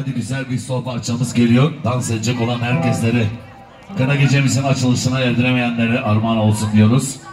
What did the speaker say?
Hadi güzel bir sol parçamız geliyor. Dans edecek olan herkesleri, kına gecemizin açılışına erdiremeyenlere armağan olsun diyoruz.